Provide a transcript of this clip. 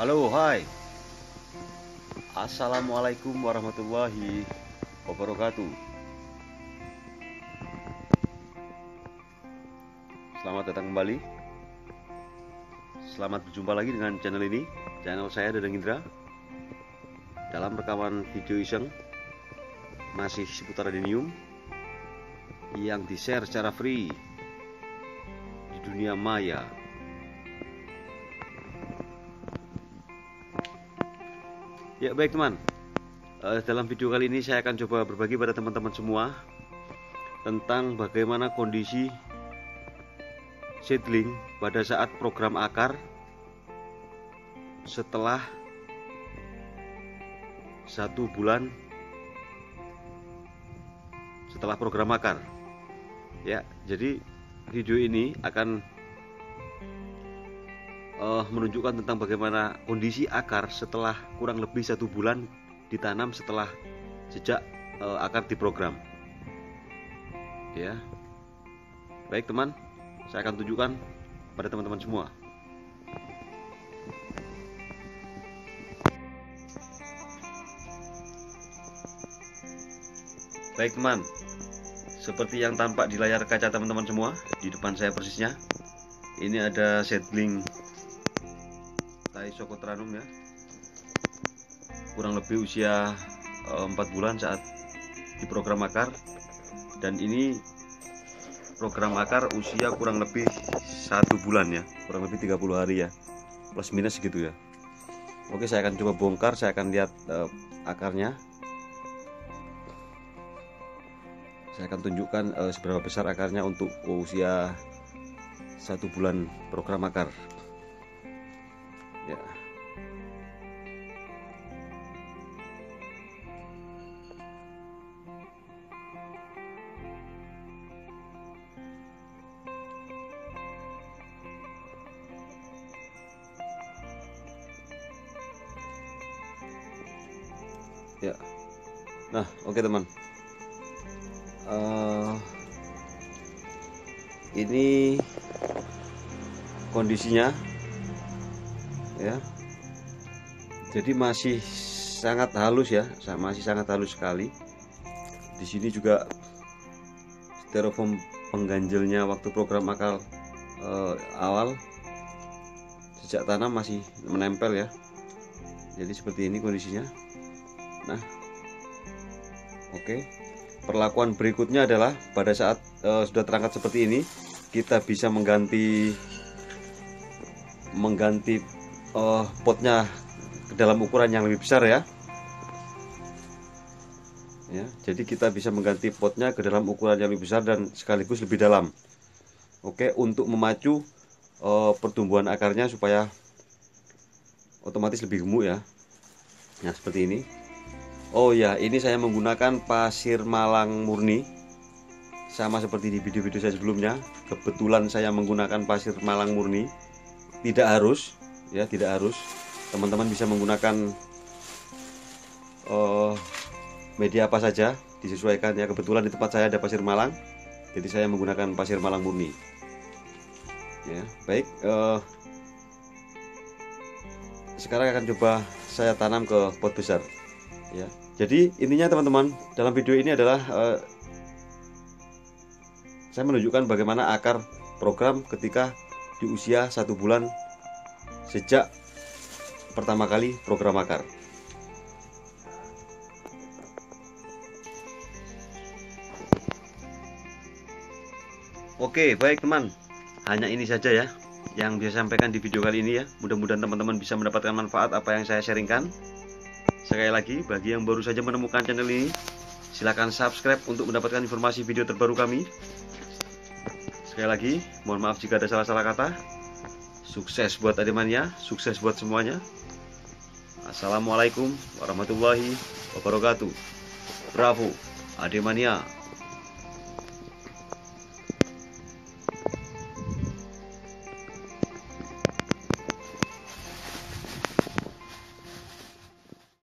Halo, hai. Assalamualaikum warahmatullahi wabarakatuh. Selamat datang kembali. Selamat berjumpa lagi dengan channel ini, channel saya Dadang Indra. Dalam rekaman video iseng masih seputar Adenium yang di-share secara free di dunia maya. Ya baik teman, dalam video kali ini saya akan coba berbagi pada teman-teman semua tentang bagaimana kondisi seedling pada saat program akar setelah 1 bulan setelah program akar. Ya, jadi video ini akan menunjukkan tentang bagaimana kondisi akar setelah kurang lebih 1 bulan ditanam setelah sejak akar diprogram. Ya, baik teman, saya akan tunjukkan pada teman-teman semua. Baik teman, seperti yang tampak di layar kaca teman-teman semua, di depan saya persisnya, ini ada seedling Thai Socotranum ya, kurang lebih usia 4 bulan saat diprogram akar, dan ini program akar usia kurang lebih 1 bulan ya, kurang lebih 30 hari ya, plus minus gitu ya. Oke, saya akan coba bongkar, saya akan lihat akarnya, saya akan tunjukkan seberapa besar akarnya untuk usia 1 bulan program akar. Ya. Ya. Nah, oke teman. Ini kondisinya. Ya, jadi masih sangat halus ya, masih sangat halus sekali. Di sini juga styrofoam pengganjelnya waktu program akar awal sejak tanam masih menempel ya. Jadi seperti ini kondisinya. Nah, oke. Perlakuan berikutnya adalah pada saat sudah terangkat seperti ini, kita bisa mengganti potnya ke dalam ukuran yang lebih besar ya. Jadi kita bisa mengganti potnya ke dalam ukuran yang lebih besar dan sekaligus lebih dalam. Oke, untuk memacu pertumbuhan akarnya supaya otomatis lebih gemuk ya. Nah, seperti ini. Oh ya, ini saya menggunakan pasir malang murni. Sama seperti di video-video saya sebelumnya, kebetulan saya menggunakan pasir malang murni. Tidak harus ya, tidak harus, teman-teman bisa menggunakan media apa saja, disesuaikan ya. Kebetulan di tempat saya ada pasir malang, jadi saya menggunakan pasir malang murni ya. Baik, sekarang akan coba saya tanam ke pot besar ya. Jadi intinya teman-teman, dalam video ini adalah saya menunjukkan bagaimana akar program ketika di usia 1 bulan sejak pertama kali program akar. Oke, baik teman. Hanya ini saja ya yang bisa saya sampaikan di video kali ini ya. Mudah-mudahan teman-teman bisa mendapatkan manfaat apa yang saya sharingkan. Sekali lagi, bagi yang baru saja menemukan channel ini, silakan subscribe untuk mendapatkan informasi video terbaru kami. Sekali lagi, mohon maaf jika ada salah-salah kata. Sukses buat Ademania, sukses buat semuanya. Assalamualaikum warahmatullahi wabarakatuh. Bravo, Ademania.